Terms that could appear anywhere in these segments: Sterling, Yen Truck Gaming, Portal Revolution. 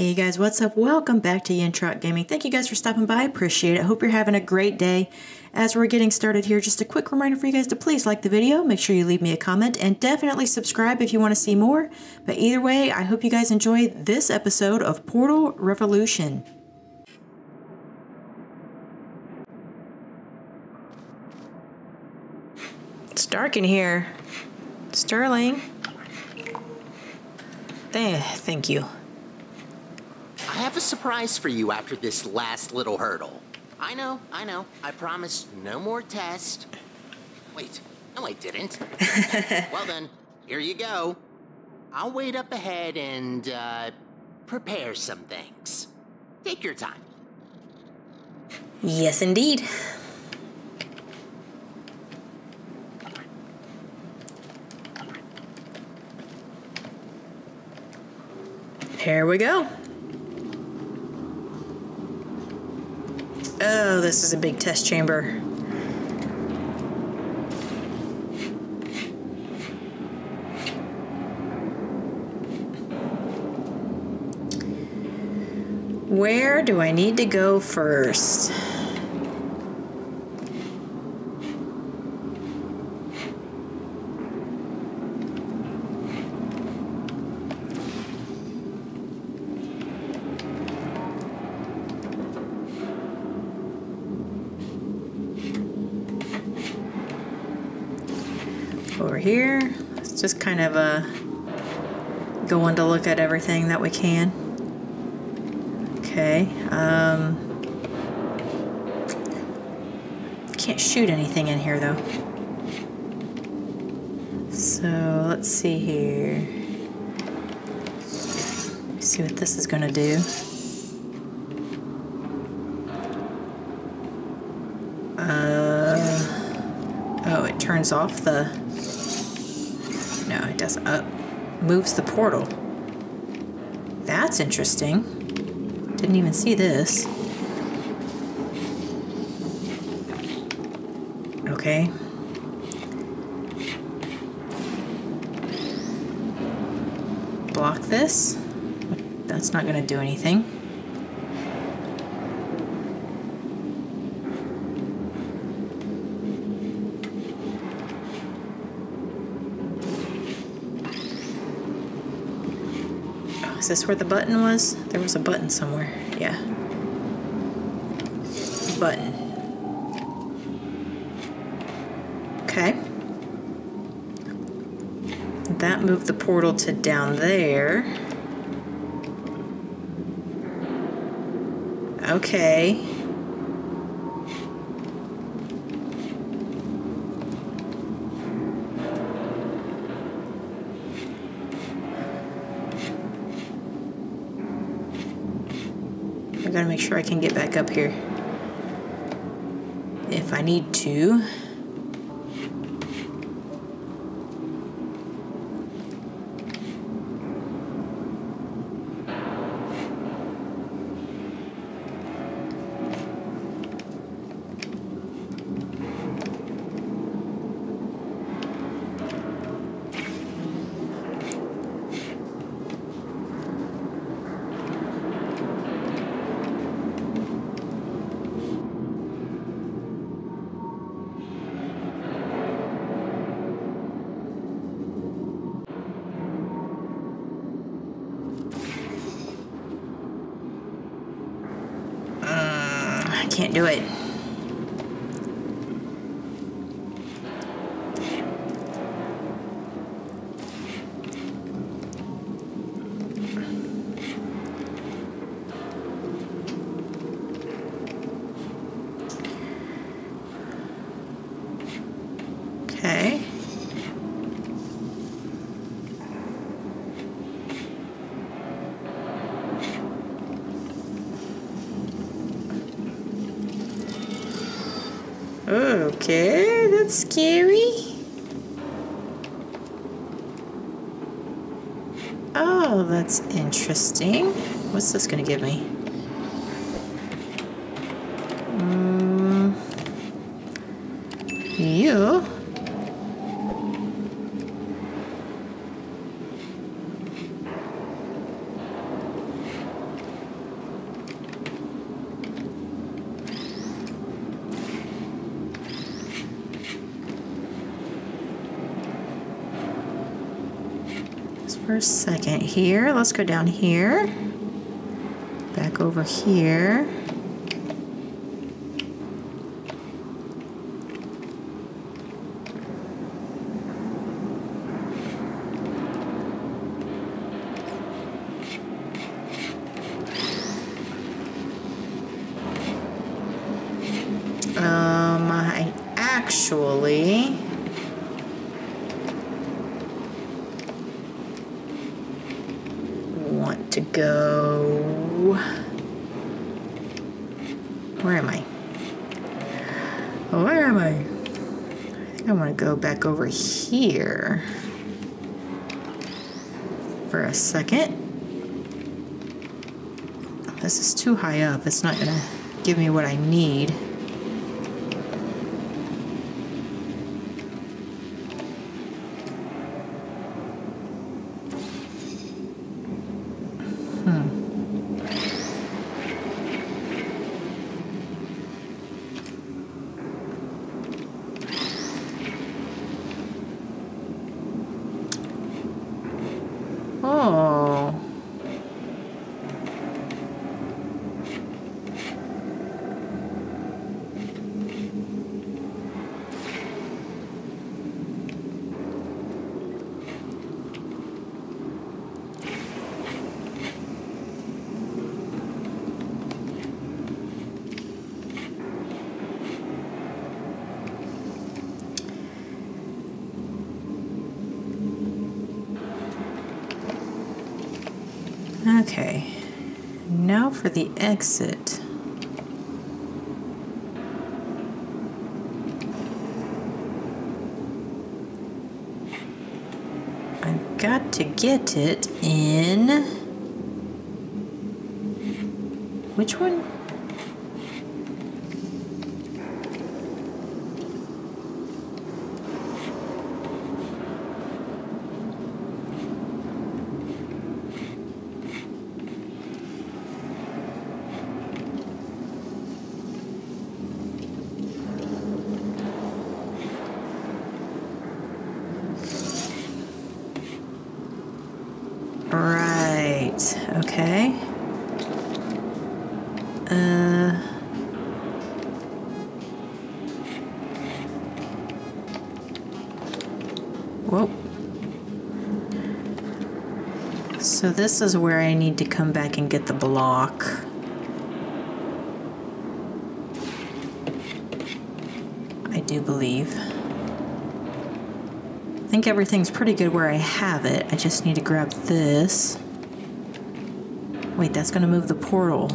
Hey guys, what's up? Welcome back to Yen Truck Gaming. Thank you guys for stopping by. I appreciate it. Hope you're having a great day. As we're getting started here, just a quick reminder for you guys to please like the video, make sure you leave me a comment, and definitely subscribe if you want to see more. But either way, I hope you guys enjoy this episode of Portal Revolution. It's dark in here. Sterling. Thank you. I have a surprise for you after this last little hurdle. I know. I promised no more tests. Wait, no I didn't. Well then, here you go. I'll wait up ahead and, prepare some things. Take your time. Yes, indeed. Here we go. Oh, this is a big test chamber. Where do I need to go first? Over here. Let's just kind of go on to look at everything that we can. Okay. Can't shoot anything in here though. So let's see here. Let's see what this is gonna do. Oh, it turns off the. No, it doesn't. Moves the portal. That's interesting. Didn't even see this. Okay. Block this. That's not going to do anything. Is this where the button was? There was a button somewhere. Yeah. Button. Okay. That moved the portal to down there. Okay. I gotta make sure I can get back up here if I need to. Can't do it. Okay. Okay, that's scary. Oh, that's interesting. What's this gonna give me? You. for a second here. Let's go down here, back over here. Over here for a second. This is too high up. It's not gonna give me what I need. Okay, now for the exit. I've got to get it in... Which one? So this is where I need to come back and get the block. I do believe. I think everything's pretty good where I have it. I just need to grab this. Wait, that's gonna move the portal.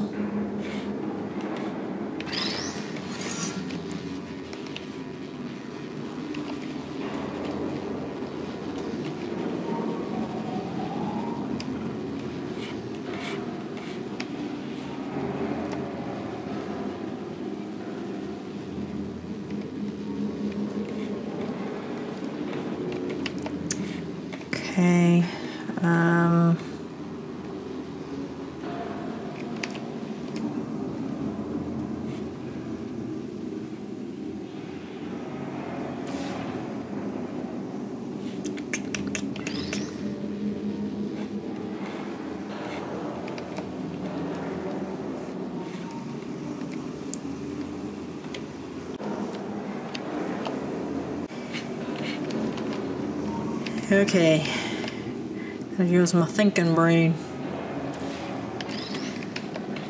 Okay, here's my thinking brain.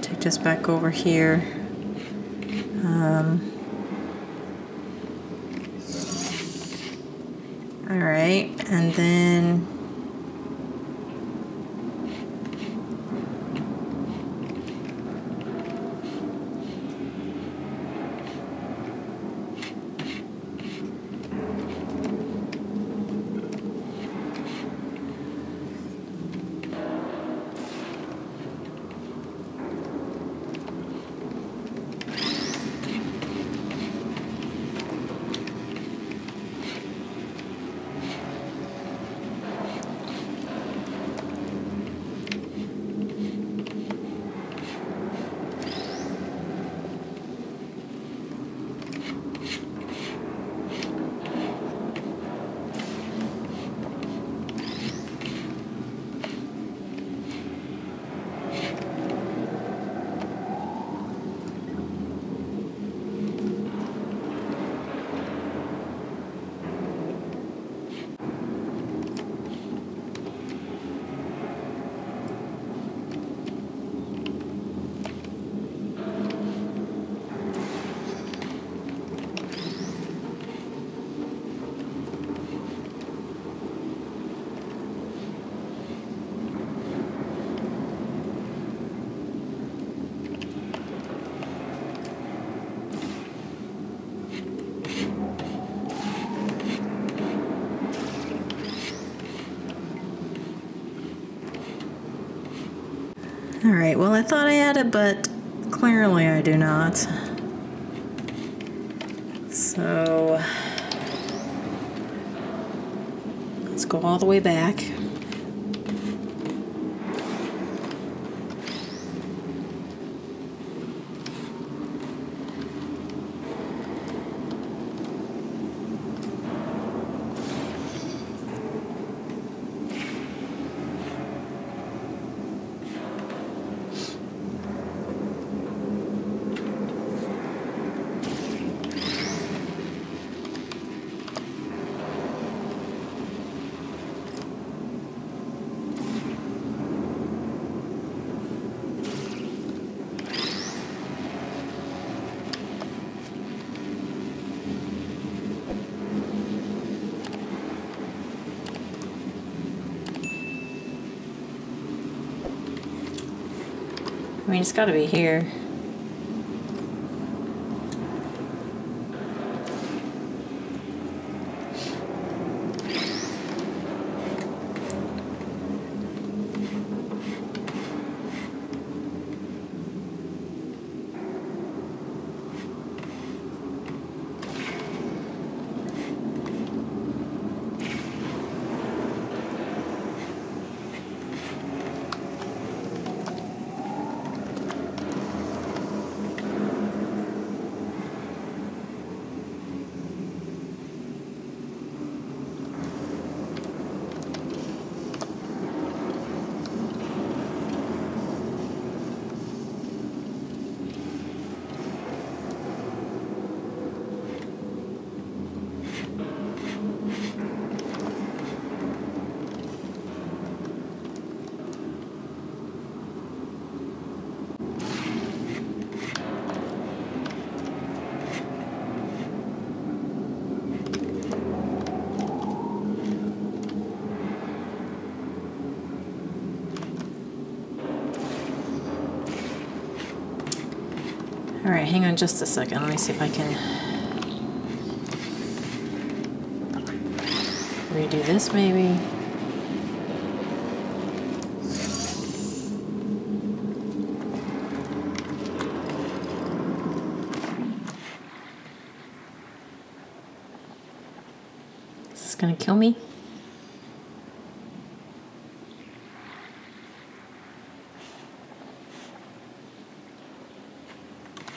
Take this back over here. All right, and then Alright, well I thought I had it, but clearly I do not. So let's go all the way back. I mean, it's got to be here. All right, hang on just a second. Let me see if I can redo this maybe. Is this gonna kill me?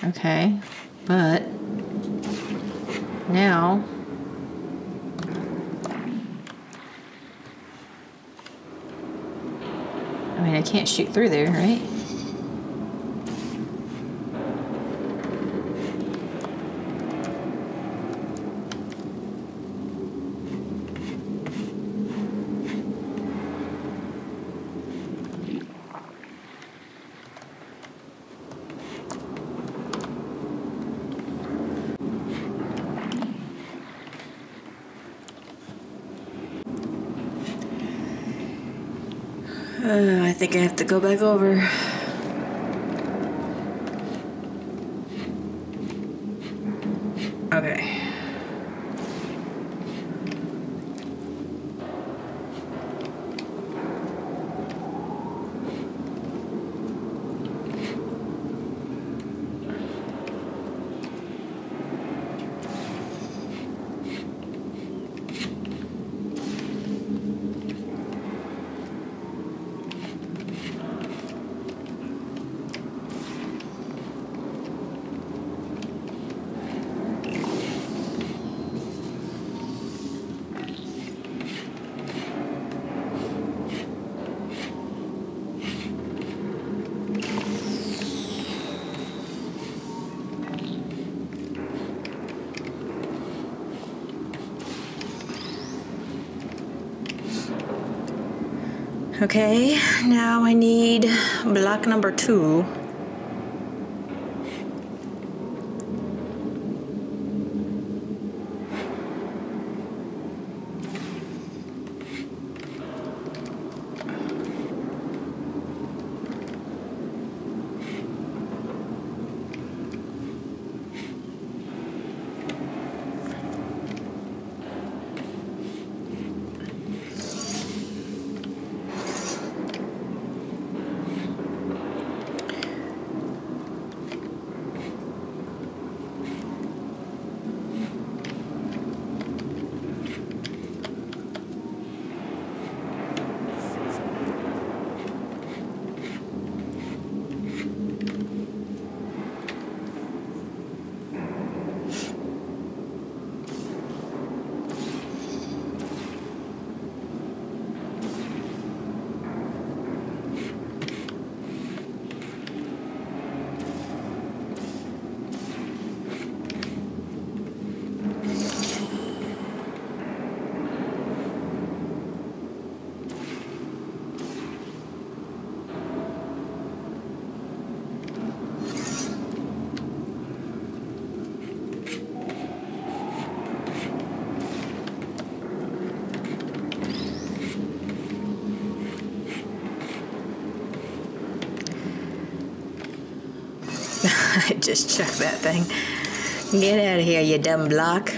Okay, but now I mean I can't shoot through there, right? I think I have to go back over. Okay. Okay, now I need block number 2. Just chuck that thing. Get out of here, you dumb block.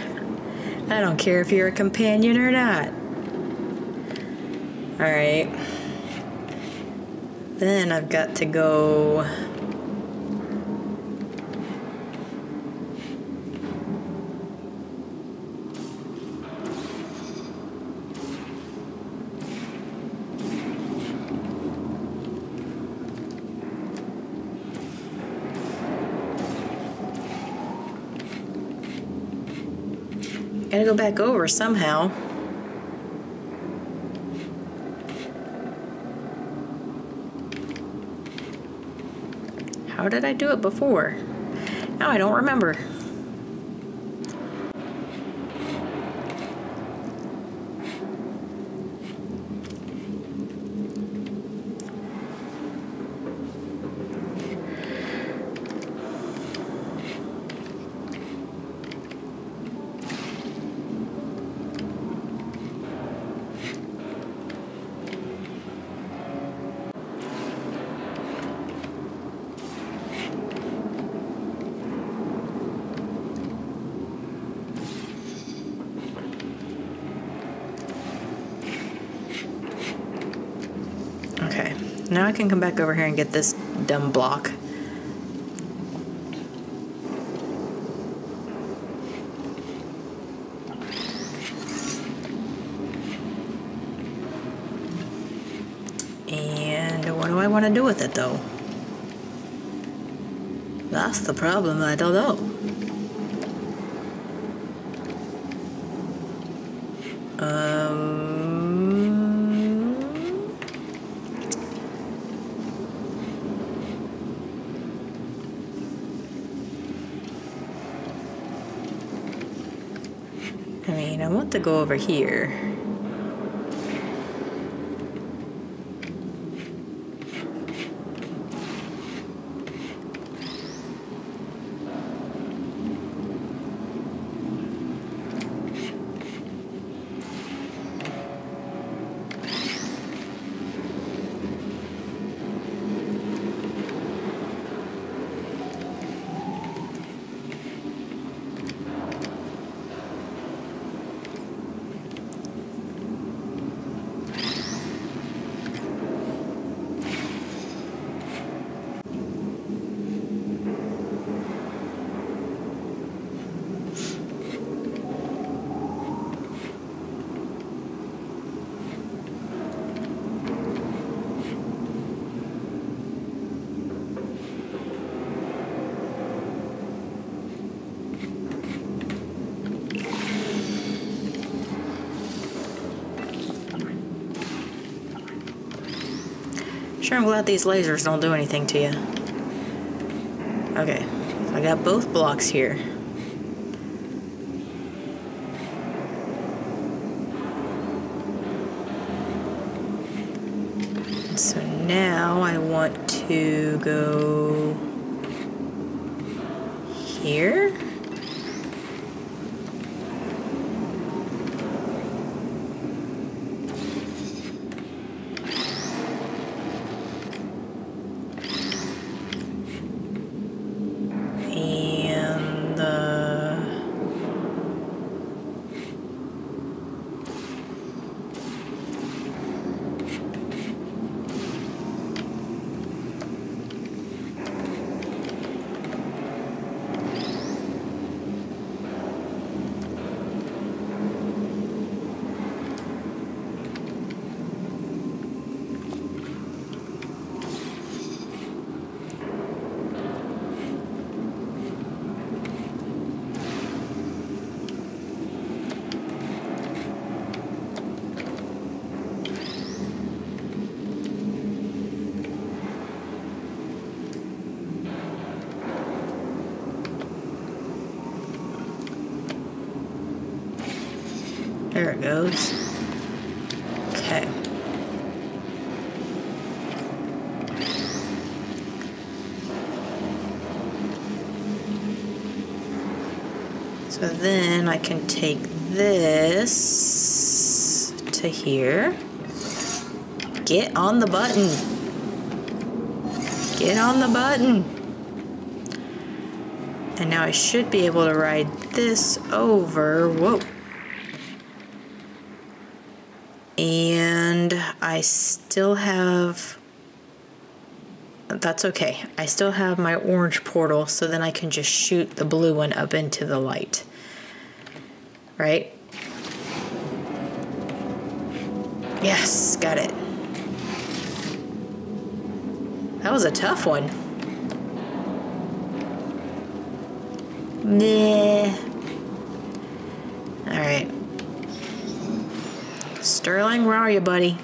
I don't care if you're a companion or not. Alright. Then I've got to go... Gotta go back over somehow. How did I do it before? Now I don't remember. Now I can come back over here and get this dumb block. And what do I want to do with it though? That's the problem, I don't know. I want to go over here. Sure, I'm glad these lasers don't do anything to you. Okay, so I got both blocks here. So now I want to go here. There it goes. Okay. So then I can take this to here. Get on the button. Get on the button. And now I should be able to ride this over. Whoa. And I still have... That's okay. I still have my orange portal, so then I can just shoot the blue one up into the light. Right? Yes, got it. That was a tough one. Nah. Alright. Sterling, where are you, buddy?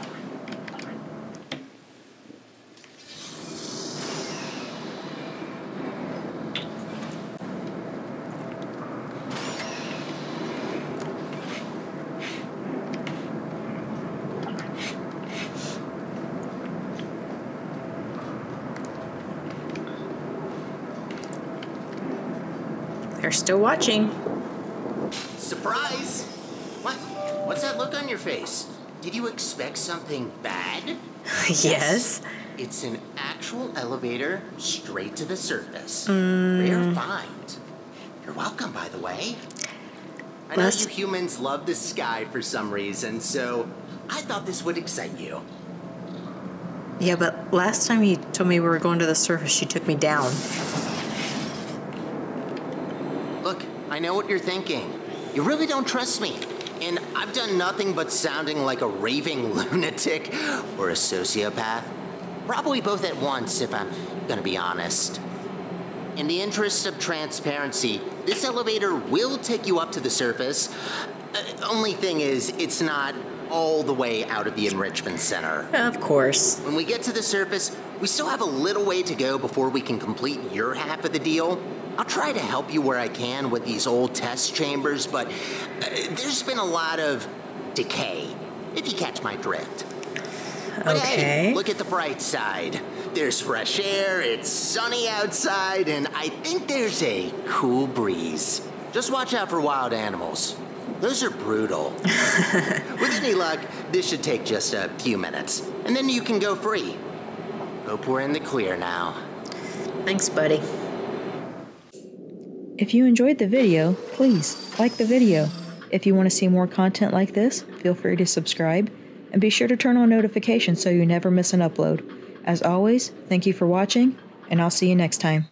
They're still watching. Surprise! What? What's that look on your face? Did you expect something bad? Yes. It's an actual elevator straight to the surface. Rare find. You're welcome, by the way. I know you humans love the sky for some reason, so I thought this would excite you. Yeah, but last time you told me we were going to the surface, you took me down. Look, I know what you're thinking. You really don't trust me. And I've done nothing but sounding like a raving lunatic or a sociopath. Probably both at once, if I'm gonna be honest. In the interest of transparency, this elevator will take you up to the surface. Only thing is, it's not all the way out of the enrichment center. Of course. When we get to the surface, we still have a little way to go before we can complete your half of the deal. I'll try to help you where I can with these old test chambers, but there's been a lot of decay, if you catch my drift. Okay. But hey, look at the bright side. There's fresh air, it's sunny outside, and I think there's a cool breeze. Just watch out for wild animals. Those are brutal. With any luck, this should take just a few minutes, and then you can go free. Hope we're in the clear now. Thanks, buddy. If you enjoyed the video, please like the video. If you want to see more content like this, feel free to subscribe, and be sure to turn on notifications so you never miss an upload. As always, thank you for watching, and I'll see you next time.